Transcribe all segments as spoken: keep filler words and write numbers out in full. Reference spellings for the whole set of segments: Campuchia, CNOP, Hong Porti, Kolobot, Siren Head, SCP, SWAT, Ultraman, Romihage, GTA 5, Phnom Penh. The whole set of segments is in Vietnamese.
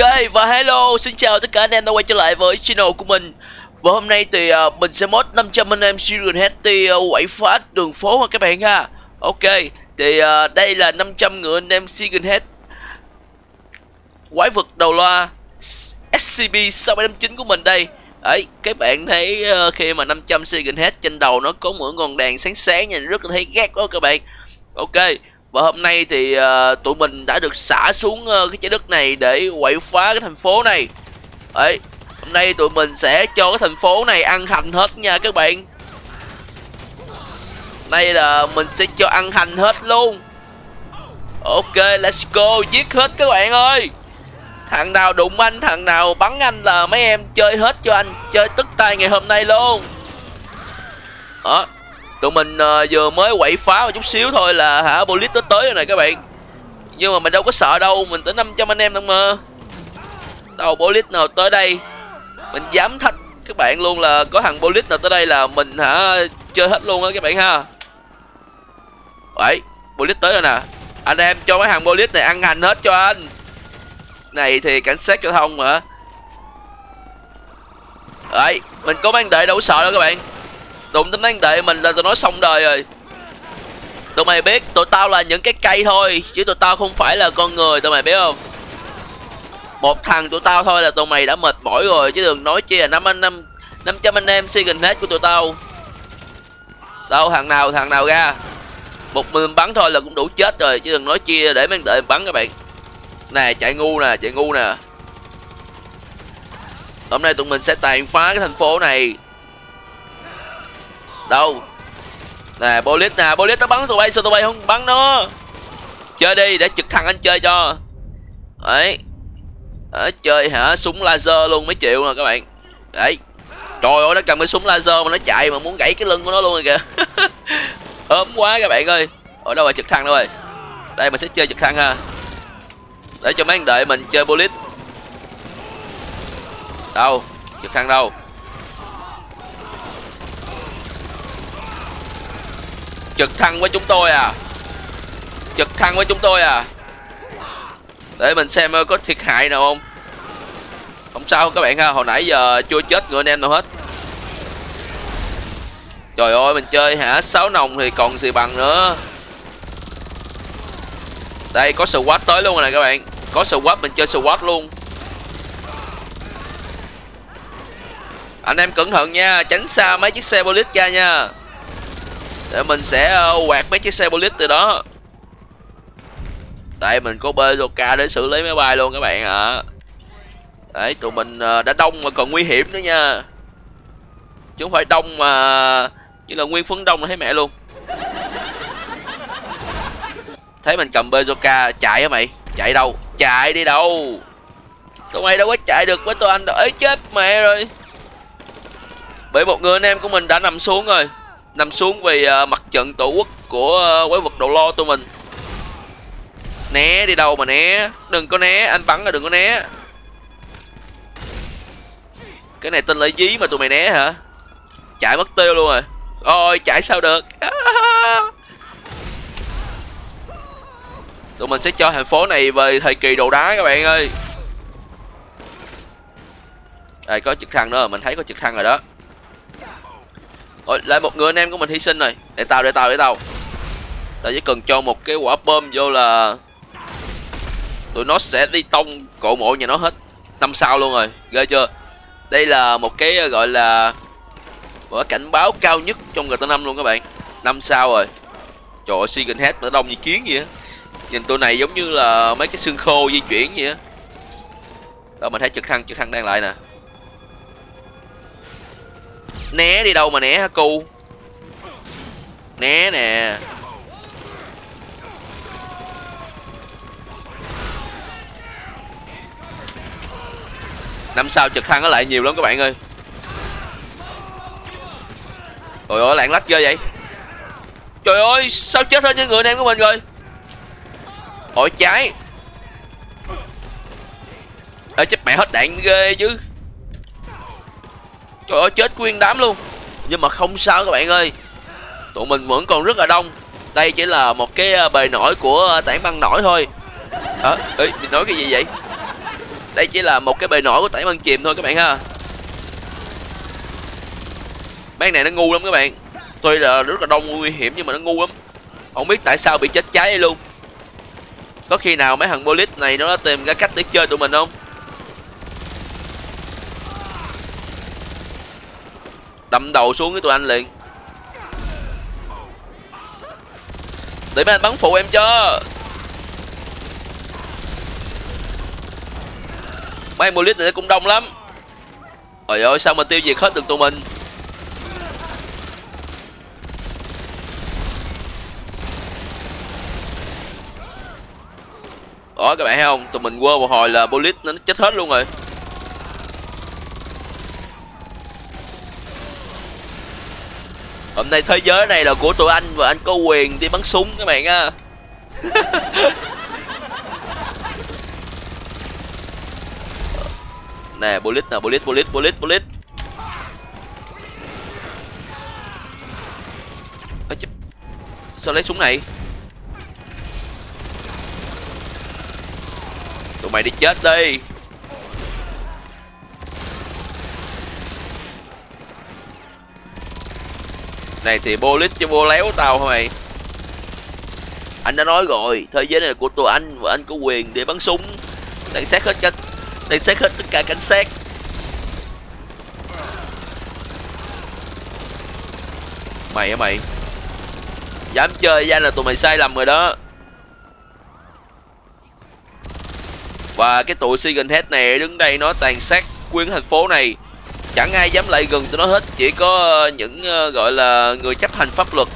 Ok và hello, xin chào tất cả anh em đã quay trở lại với channel của mình. Và hôm nay thì uh, mình sẽ mod năm trăm anh em Siren Head thì uh, quậy phá đường phố ha các bạn ha. Ok thì uh, đây là năm trăm người anh em Siren Head quái vật đầu loa S C P sáu bảy năm chín của mình đây. Đấy, các bạn thấy uh, khi mà năm trăm Siren Head trên đầu nó có mỗi ngọn đèn sáng sáng nhìn rất là thấy ghét quá các bạn. Ok. Và hôm nay thì uh, tụi mình đã được xả xuống uh, cái trái đất này để quậy phá cái thành phố này. Đấy, hôm nay tụi mình sẽ cho cái thành phố này ăn hành hết nha các bạn. Đây là mình sẽ cho ăn hành hết luôn. Ok, let's go, giết hết các bạn ơi. Thằng nào đụng anh, thằng nào bắn anh là mấy em chơi hết cho anh. Chơi tức tay ngày hôm nay luôn. Đó. Tụi mình uh, vừa mới quậy phá một chút xíu thôi là hả police tới tới rồi này các bạn. Nhưng mà mình đâu có sợ đâu, mình tới năm trăm anh em đâu mà. Đâu police nào tới đây. Mình dám thách các bạn luôn là có thằng police nào tới đây là mình hả chơi hết luôn á các bạn ha. Đấy, police tới rồi nè. Anh em cho mấy thằng police này ăn hành hết cho anh. Này thì cảnh sát giao thông mà. Đấy, mình có mang đệ đâu có sợ đâu các bạn. Đụng tính anh đệ mình là tụi nó xong đời rồi. Tụi mày biết tụi tao là những cái cây thôi, chứ tụi tao không phải là con người, tụi mày biết không? Một thằng tụi tao thôi là tụi mày đã mệt mỏi rồi, chứ đừng nói chi là năm anh năm năm trăm anh em Siren Head của tụi tao. Đâu thằng nào thằng nào ra một mình bắn thôi là cũng đủ chết rồi, chứ đừng nói chi để mang đệ bắn các bạn. Nè chạy ngu nè, chạy ngu nè. Hôm nay tụi mình sẽ tàn phá cái thành phố này. Đâu nè, police nè, police nó bắn tụi bay sao tụi bay không bắn nó? Chơi đi để trực thăng anh chơi cho. Đấy, đấy chơi hả súng laser luôn mấy triệu nè các bạn. Đấy, trời ơi nó cầm cái súng laser mà nó chạy mà muốn gãy cái lưng của nó luôn rồi kìa. Ốm quá các bạn ơi. Ở đâu rồi trực thăng đâu rồi? Đây mình sẽ chơi trực thăng ha, để cho mấy anh đợi mình chơi police. Đâu trực thăng đâu? Trực thăng với chúng tôi à? Trực thăng với chúng tôi à? Để mình xem có thiệt hại nào không. Không sao các bạn ha. Hồi nãy giờ chưa chết người anh em nào hết. Trời ơi mình chơi hả sáu nòng thì còn gì bằng nữa. Đây có SWAT tới luôn rồi nè các bạn. Có SWAT mình chơi SWAT luôn. Anh em cẩn thận nha, tránh xa mấy chiếc xe police ra nha. Để mình sẽ uh, quạt mấy chiếc xe police từ đó. Tại mình có bê rờ ca để xử lý máy bay luôn các bạn ạ. À. Đấy tụi mình uh, đã đông mà còn nguy hiểm nữa nha. Chứ không phải đông mà như là nguyên phấn đông là thấy mẹ luôn. Thấy mình cầm bê rờ ca chạy hả mày? Chạy đâu? Chạy đi đâu? Tụi mày đâu có chạy được với tụi anh đâu. Ấy chết mẹ rồi. Bởi một người anh em của mình đã nằm xuống rồi. Nằm xuống vì uh, mặt trận tổ quốc của uh, quái vật đầu lo tụi mình. Né đi đâu mà né. Đừng có né, anh bắn là đừng có né. Cái này tên là dí mà tụi mày né hả? Chạy mất tiêu luôn rồi. Ôi chạy sao được. Tụi mình sẽ cho thành phố này về thời kỳ đồ đá các bạn ơi. Đây có trực thăng nữa, mình thấy có trực thăng rồi đó. Ôi, lại một người anh em của mình hy sinh rồi. Để tao, để tao, để tao. Tao chỉ cần cho một cái quả bom vô là tụi nó sẽ đi tông cổ mộ nhà nó hết. Năm sao luôn rồi, ghê chưa? Đây là một cái gọi là một cái cảnh báo cao nhất trong G T A năm luôn các bạn. Năm sao rồi. Trời ơi, Siren Head mà nó đông như kiến vậy á. Nhìn tụi này giống như là mấy cái xương khô di chuyển vậy á. Đó, mình thấy trực thăng, trực thăng đang lại nè. Né đi đâu mà né hả cu? Né nè. Năm sao trực thăng nó lại nhiều lắm các bạn ơi. Trời ơi lạng lách ghê vậy. Trời ơi sao chết hết những người anh em của mình rồi. Ôi trái. Ê chết mẹ hết đạn ghê chứ. Trời ơi chết nguyên đám luôn. Nhưng mà không sao các bạn ơi. Tụi mình vẫn còn rất là đông. Đây chỉ là một cái bề nổi của tảng băng nổi thôi. Ờ à, ê mình nói cái gì vậy? Đây chỉ là một cái bề nổi của tẩy băng chìm thôi các bạn ha. Mấy này nó ngu lắm các bạn. Tuy là rất là đông nguy hiểm nhưng mà nó ngu lắm. Không biết tại sao bị chết cháy đây luôn. Có khi nào mấy thằng police này nó đã tìm ra cách để chơi tụi mình không? Đâm đầu xuống với tụi anh liền. Để mấy anh bắn phụ em cho. Mấy police này cũng đông lắm. Trời ơi sao mà tiêu diệt hết được tụi mình. Đó các bạn thấy không, tụi mình quơ một hồi là police nó chết hết luôn rồi. Hôm nay thế giới này là của tụi anh và anh có quyền đi bắn súng các bạn á. Nè police nè, police police police police. Sao lấy súng này? Tụi mày đi chết đi. Này thì police cho vô léo tao hả mày. Anh đã nói rồi, thế giới này là của tụi anh và anh có quyền để bắn súng. Tàn sát hết cả, tàn sát hết tất cả cảnh sát. Mày hả mày? Dám chơi ra là tụi mày sai lầm rồi đó. Và cái tụi Siren Head này đứng đây nó tàn sát nguyên thành phố này. Chẳng ai dám lại gần tụi nó hết. Chỉ có những uh, gọi là người chấp hành pháp luật,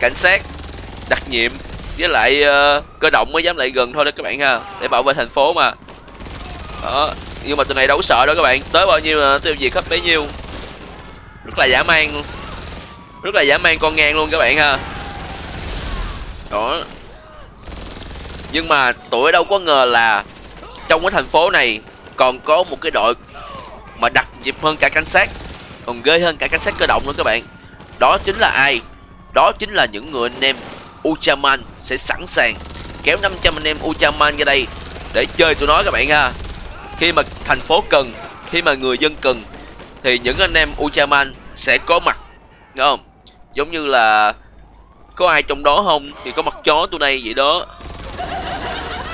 cảnh sát đặc nhiệm với lại uh, cơ động mới dám lại gần thôi đó các bạn ha. Để bảo vệ thành phố mà đó. Nhưng mà tụi này đâu có sợ đó các bạn. Tới bao nhiêu uh, tiêu diệt hết bấy nhiêu. Rất là dã man luôn. Rất là dã man con ngang luôn các bạn ha. Đó. Nhưng mà tụi đâu có ngờ là trong cái thành phố này còn có một cái đội mà đặc nhiệm hơn cả cảnh sát, còn ghê hơn cả cảnh sát cơ động nữa các bạn. Đó chính là ai? Đó chính là những người anh em Ultraman sẽ sẵn sàng kéo năm trăm anh em Ultraman ra đây để chơi tụi nó các bạn ha. Khi mà thành phố cần, khi mà người dân cần thì những anh em Ultraman sẽ có mặt, nghe không? Giống như là có ai trong đó không thì có mặt chó tụi này vậy đó.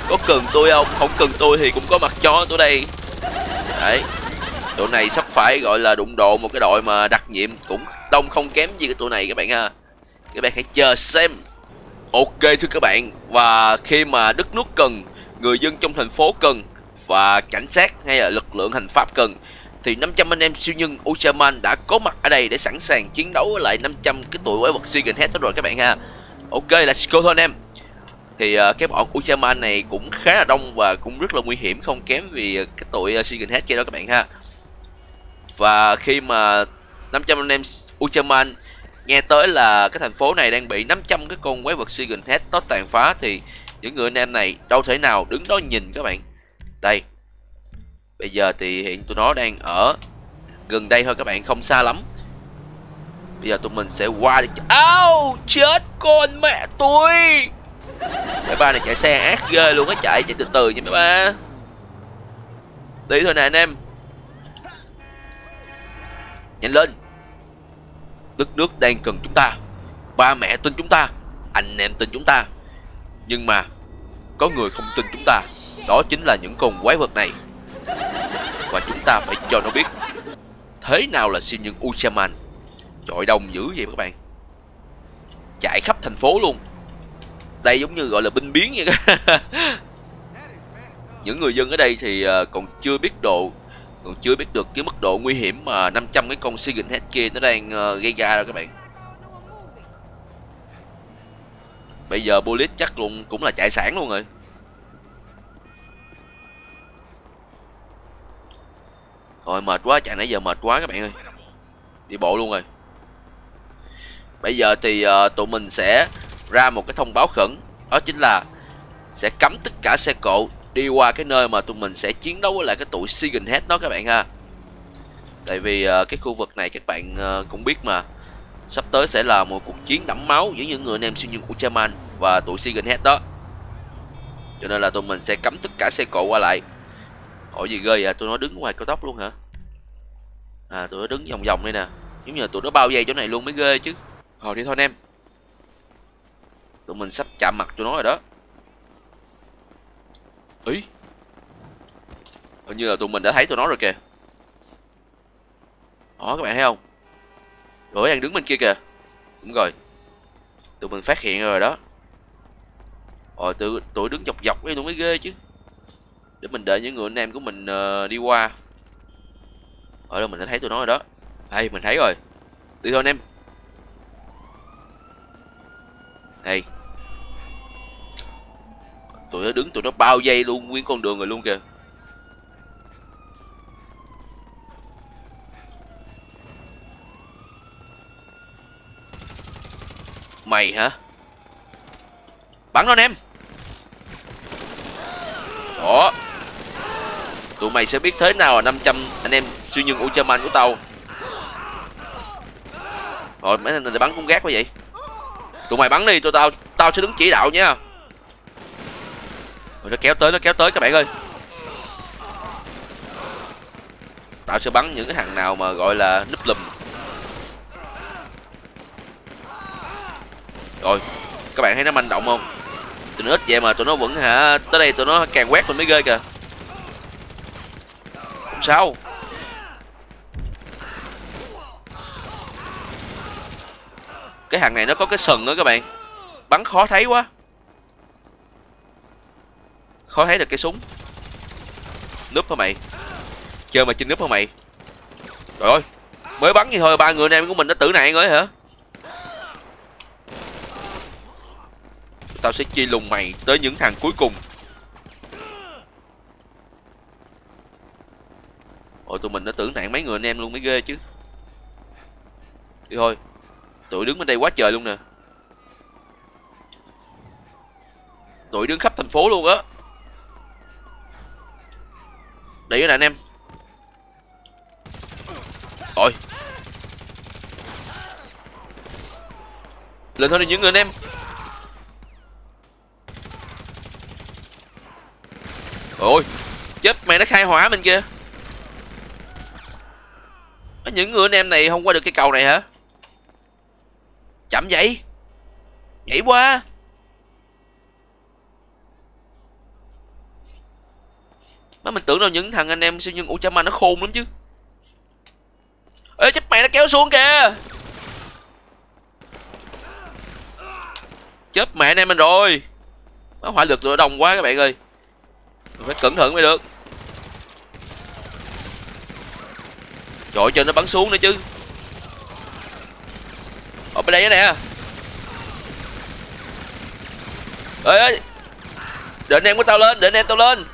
Có cần tôi không? Không cần tôi thì cũng có mặt chó tôi đây. Đấy. Tụi này sắp phải gọi là đụng độ một cái đội mà đặc nhiệm cũng đông không kém gì cái tụi này các bạn ha. Các bạn hãy chờ xem. Ok thưa các bạn. Và khi mà đất nước cần, người dân trong thành phố cần và cảnh sát hay là lực lượng hành pháp cần thì năm trăm anh em siêu nhân Ultraman đã có mặt ở đây để sẵn sàng chiến đấu với lại năm trăm cái tụi quái vật Siren Head hết rồi các bạn ha. Ok let's go thôi anh em. Thì uh, cái bọn Ultraman này cũng khá là đông và cũng rất là nguy hiểm không kém vì cái tụi Siren Head kia đó các bạn ha. Và khi mà năm trăm anh em Ultraman nghe tới là cái thành phố này đang bị năm trăm cái con quái vật Siren Head nó tàn phá thì những người anh em này đâu thể nào đứng đó nhìn các bạn. Đây. Bây giờ thì hiện tụi nó đang ở gần đây thôi các bạn, không xa lắm. Bây giờ tụi mình sẽ qua đi. Áo chết con mẹ tôi. Mấy ba này chạy xe ác ghê luôn á, chạy chạy từ từ nha mấy ba. Đi thôi nè anh em. Nhanh lên. Đất nước đang cần chúng ta. Ba mẹ tin chúng ta, anh em tin chúng ta. Nhưng mà có người không tin chúng ta. Đó chính là những con quái vật này. Và chúng ta phải cho nó biết thế nào là siêu nhân Ultraman. Trời đông dữ vậy các bạn. Chạy khắp thành phố luôn. Đây giống như gọi là binh biến vậy các bạn. Những người dân ở đây thì còn chưa biết độ, còn chưa biết được cái mức độ nguy hiểm mà năm trăm cái con Siren Head kia nó đang gây ra đâu các bạn. Bây giờ police chắc luôn cũng là chạy sản luôn rồi. Rồi mệt quá, chạy nãy giờ mệt quá các bạn ơi. Đi bộ luôn rồi. Bây giờ thì uh, tụi mình sẽ ra một cái thông báo khẩn. Đó chính là sẽ cấm tất cả xe cộ đi qua cái nơi mà tụi mình sẽ chiến đấu với lại cái tụi Siren Head đó các bạn ha. Tại vì uh, cái khu vực này các bạn uh, cũng biết mà. Sắp tới sẽ là một cuộc chiến đẫm máu giữa những người anh em siêu nhân Ultraman và tụi Siren Head đó. Cho nên là tụi mình sẽ cấm tất cả xe cộ qua lại. Ủa gì ghê à, tôi nói đứng ngoài cao tốc luôn hả? À tụi nó đứng vòng vòng đây nè. Giống như là tụi nó bao vây chỗ này luôn mới ghê chứ. Hồi đi thôi anh em, tụi mình sắp chạm mặt tụi nó rồi đó. Ý, hình như là tụi mình đã thấy tụi nó rồi kìa. Đó các bạn thấy không? Tụi nó đang đứng bên kia kìa. Đúng rồi, tụi mình phát hiện rồi đó. Rồi tụi, tụi đứng dọc dọc ấy tụi mới ghê chứ. Để mình đợi những người anh em của mình uh, đi qua. Ở đâu mình đã thấy tụi nó rồi đó. Hay mình thấy rồi. Đi thôi anh em. Hey, tụi nó đứng tụi nó bao vây luôn nguyên con đường rồi luôn kìa. Mày hả? Bắn nó anh em. Đó, tụi mày sẽ biết thế nào là năm trăm anh em siêu nhân Ultraman của tao. Rồi mấy thằng này bắn cũng gác quá vậy. Tụi mày bắn đi, tụi tao tao sẽ đứng chỉ đạo nha. Rồi nó kéo tới, nó kéo tới các bạn ơi. Tao sẽ bắn những cái thằng nào mà gọi là núp lùm. Rồi, các bạn thấy nó manh động không? Tụi nó ít vậy mà tụi nó vẫn hả, tới đây tụi nó càng quét mình mới ghê kìa. Không sao. Cái hàng này nó có cái sừng nữa các bạn. Bắn khó thấy quá. Khó thấy được cái súng. Núp hả mày? Chơi mà trên núp hả mày? Trời ơi, mới bắn gì thôi ba người anh em của mình đã tử nạn rồi hả? Tao sẽ chia lùng mày tới những thằng cuối cùng. Ôi tụi mình đã tử nạn mấy người anh em luôn mới ghê chứ. Đi thôi, tụi đứng bên đây quá trời luôn nè. Tụi đứng khắp thành phố luôn á. Để ý nè anh em. Rồi, lên thôi đi những người anh em. Ôi chết mày, nó khai hỏa mình kia. Những người anh em này không qua được cái cầu này hả? Chậm vậy, nhảy qua. Má mình tưởng đâu những thằng anh em siêu nhân Ultraman nó khôn lắm chứ. Ê chết mày, nó kéo xuống kìa. Chết mẹ anh em mình rồi. Má hỏa lực tụi nó đông quá các bạn ơi. Mình phải cẩn thận mới được. Trời ơi, trên nó bắn xuống nữa chứ. Ở bên đây nè. Ê ơi, để anh em của tao lên, để anh em tao lên.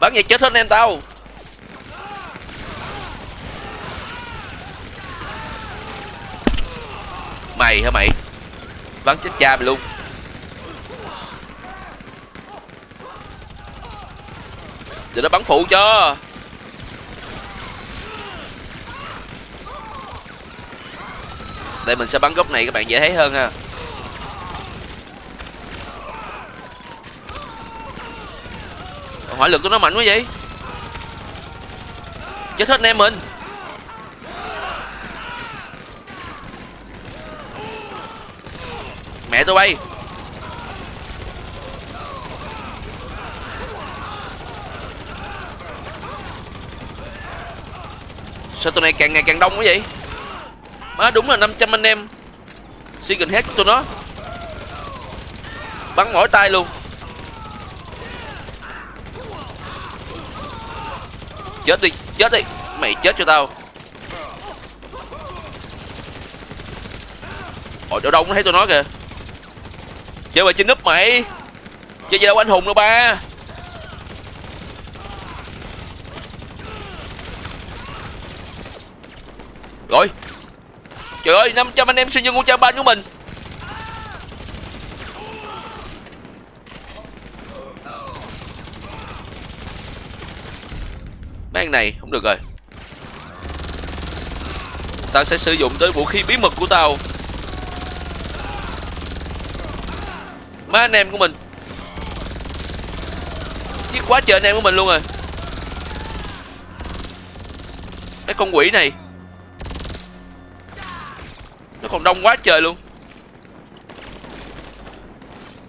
Bắn vậy chết hết anh em tao. Mày hả mày? Bắn chết cha mày luôn. Để nó bắn phụ cho. Đây mình sẽ bắn góc này các bạn dễ thấy hơn ha. Hỏa lực của nó mạnh quá vậy. Chết hết anh em mình. Mẹ tôi bay. Sao tụi này càng ngày càng đông quá vậy? Má đúng là năm trăm anh em Siren Head của tụi nó. Bắn mỏi tay luôn. Chết đi, chết đi. Mày chết cho tao. Ôi chỗ đâu cũng thấy tụi nó kìa. Chơi mà trên núp mày. Chơi gì đâu anh hùng đâu ba. Rồi. Trời ơi, năm trăm anh em siêu nhân Ultraman của mình. Mấy anh này không được rồi. Tao sẽ sử dụng tới vũ khí bí mật của tao. Má anh em của mình giết quá trời anh em của mình luôn rồi. Cái con quỷ này nó còn đông quá trời luôn.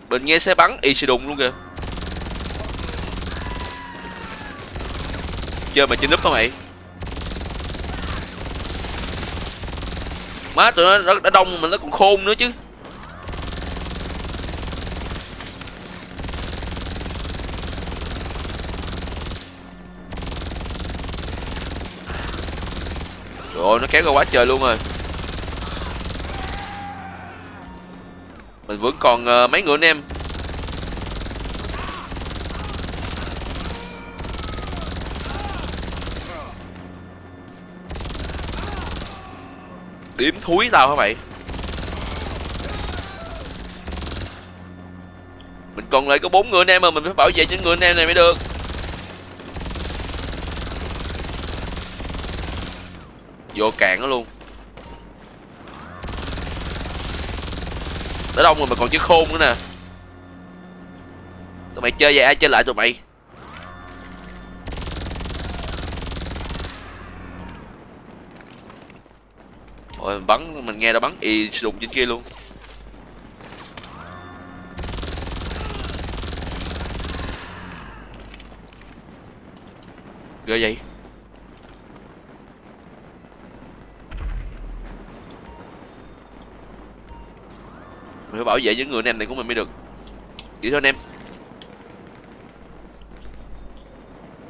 Mình nghe xe bắn y xì đùng luôn kìa. Chơi mà trên núp hả mày? Má tụi nó đã, đã đông mà nó còn khôn nữa chứ. Trời ơi, nó kéo ra quá trời luôn rồi. Mình vẫn còn uh, mấy người anh em. Điểm thúi tao hả mày? Mình còn lại có bốn người anh em mà, mình phải bảo vệ những người anh em này mới được. Vô cạn nó luôn. Đã đông rồi mà còn chứ khôn nữa nè. Tụi mày chơi vậy ai chơi lại tụi mày. Ôi mình bắn, mình nghe nó bắn y đùng trên kia luôn. Ghê vậy. Mình phải bảo vệ những người anh em này của mình mới được. Vậy thôi anh em.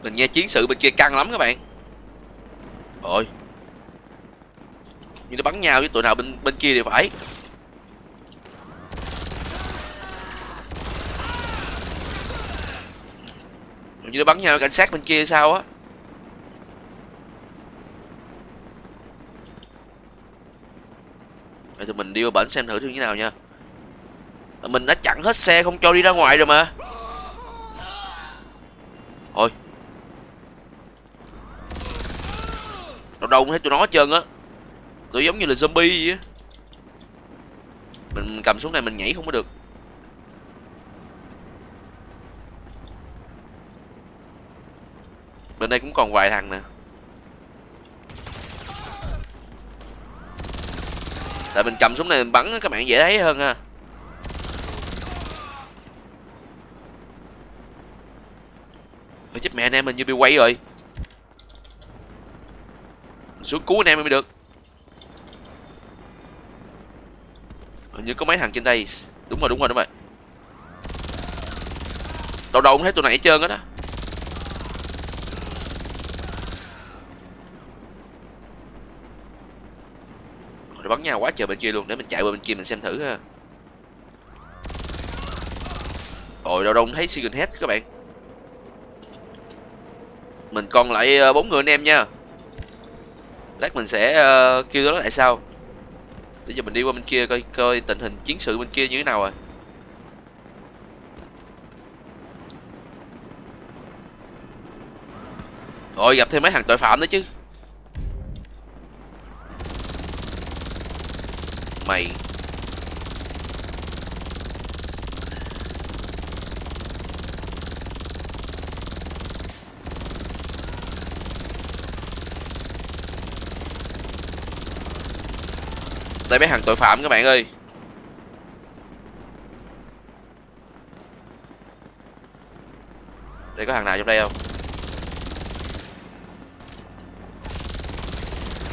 Mình nghe chiến sự bên kia căng lắm các bạn. Ôi nhưng nó bắn nhau với tụi nào bên bên kia thì phải. Như nó bắn nhau với cảnh sát bên kia sao á. Vậy thì mình đi vào bển xem thử thứ như thế nào nha. Mình đã chặn hết xe không cho đi ra ngoài rồi mà. Thôi đâu đâu cũng thấy tụi nó hết trơn á. Tôi giống như là zombie vậy á. Mình cầm xuống này mình nhảy không có được. Bên đây cũng còn vài thằng nè. Tại mình cầm xuống này mình bắn các bạn dễ thấy hơn ha. Ôi chết mẹ anh em, mình như bị quay rồi. Mình xuống cứu anh em mới được. Hình như có mấy thằng trên đây. Đúng rồi, đúng rồi, đúng rồi. Đầu đầu cũng thấy tụi này hết trơn hết á. Nó bắn nhau quá trời bên kia luôn. Để mình chạy qua bên kia mình xem thử ha. Rồi đầu đầu cũng thấy Siren Head các bạn. Mình còn lại bốn người anh em nha. Lát mình sẽ uh, kêu nó lại sau. Bây giờ mình đi qua bên kia coi coi tình hình chiến sự bên kia như thế nào rồi. Rồi gặp thêm mấy thằng tội phạm nữa chứ. Mày. Đây mấy thằng tội phạm các bạn ơi. Đây có thằng nào trong đây không?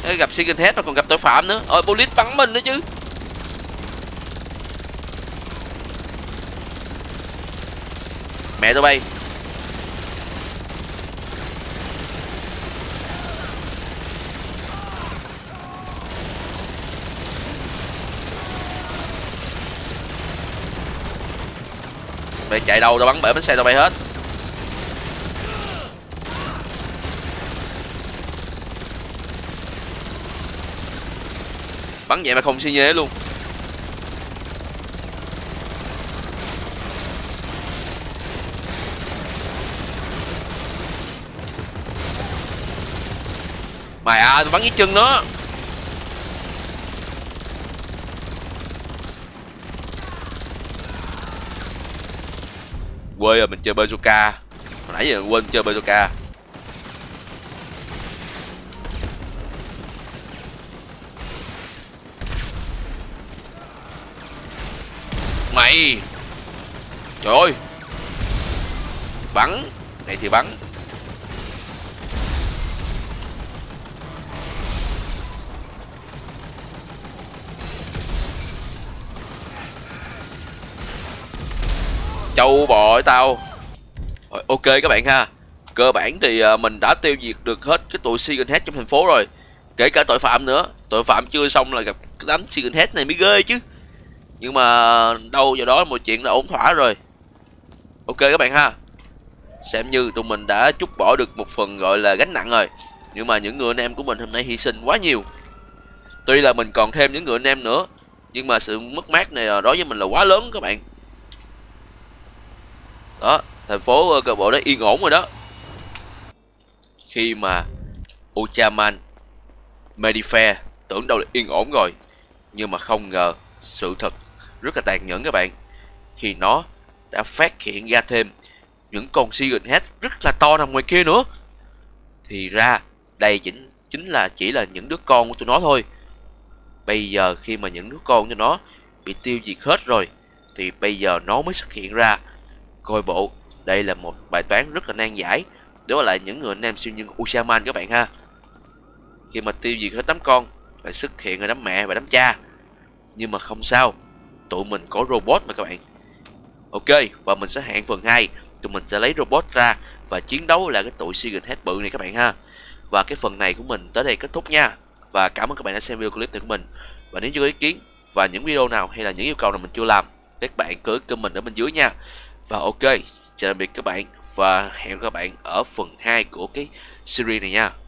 Ê, gặp Siren Head mà còn gặp tội phạm nữa. Ôi police bắn mình nữa chứ. Mẹ tụi bay. Mày chạy đâu tao bắn bể bánh xe tao bay hết. Bắn vậy mà không xi nhê luôn. Mày à, tao bắn với chân nó. Quê rồi, mình chơi bazooka. Hồi nãy giờ mình quên chơi bazooka. mày. Trời ơi. Bắn. Này thì bắn. Châu bội tao. Rồi, ok các bạn ha. Cơ bản thì mình đã tiêu diệt được hết cái tụi Siren Head trong thành phố rồi. Kể cả tội phạm nữa. Tội phạm chưa xong là gặp cái đám Siren Head này mới ghê chứ. Nhưng mà đâu vào đó một chuyện là ổn thỏa rồi. Ok các bạn ha. Xem như tụi mình đã trút bỏ được một phần gọi là gánh nặng rồi. Nhưng mà những người anh em của mình hôm nay hy sinh quá nhiều. Tuy là mình còn thêm những người anh em nữa, nhưng mà sự mất mát này đối với mình là quá lớn các bạn. Đó, thành phố Cờ Bộ đã yên ổn rồi đó. Khi mà Ultraman, Medifair tưởng đâu là yên ổn rồi, nhưng mà không ngờ sự thật rất là tàn nhẫn các bạn. Khi nó đã phát hiện ra thêm những con Siren Head rất là to nằm ngoài kia nữa. Thì ra đây chính, chính là chỉ là những đứa con của tụi nó thôi. Bây giờ khi mà những đứa con của nó bị tiêu diệt hết rồi, thì bây giờ nó mới xuất hiện ra. Coi bộ đây là một bài toán rất là nan giải đối với lại những người anh em siêu nhân Ultraman các bạn ha. Khi mà tiêu diệt hết đám con, lại xuất hiện ở đám mẹ và đám cha. Nhưng mà không sao, tụi mình có robot mà các bạn. Ok, và mình sẽ hẹn phần hai. Tụi mình sẽ lấy robot ra và chiến đấu là cái tụi Siren Head bự này các bạn ha. Và cái phần này của mình tới đây kết thúc nha. Và cảm ơn các bạn đã xem video clip này của mình. Và nếu chưa có ý kiến và những video nào hay là những yêu cầu nào mình chưa làm, các bạn cứ comment ở bên dưới nha. Và ok, chào tạm biệt các bạn. Và hẹn các bạn ở phần hai của cái series này nha.